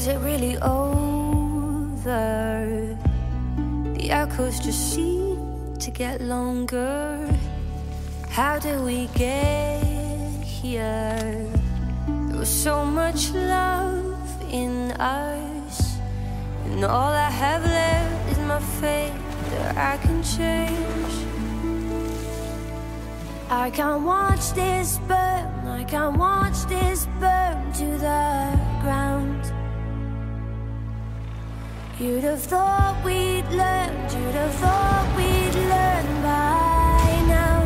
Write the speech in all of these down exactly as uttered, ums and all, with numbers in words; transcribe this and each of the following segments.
Is it really over? The echoes just seem to get longer. How did we get here? There was so much love in us, and all I have left is my faith that I can change. I can't watch this burn, I can't watch this burn to the ground. You'd have thought we'd learned, you'd have thought we'd learned by now.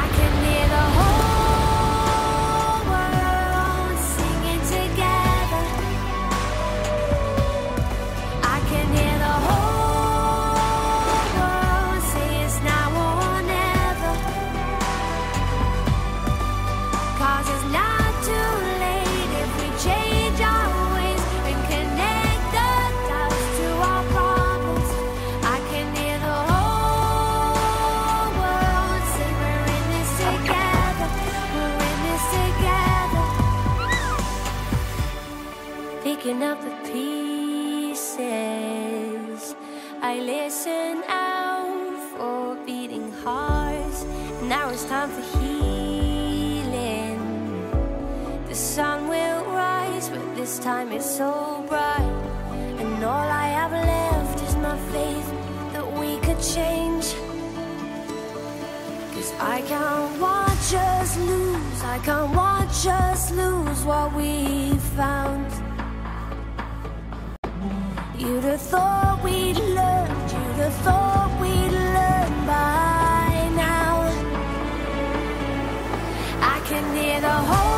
I can hear the whole world singing together. I can hear the whole world say it's now or never. 'Cause it's not too late if we change our ways and connect the dots to our problems. I can hear the whole world say we're in this together, we're in this together. Picking up the pieces, I listen out for beating hearts. Now it's time for healing. The sun will rise, but this time it's so bright. And all I have left is my faith that we could change. 'Cause I can't watch us lose, I can't watch us lose what we found. You'd have thought we'd learned, you'd have thought we'd learned by now. I can hear the whole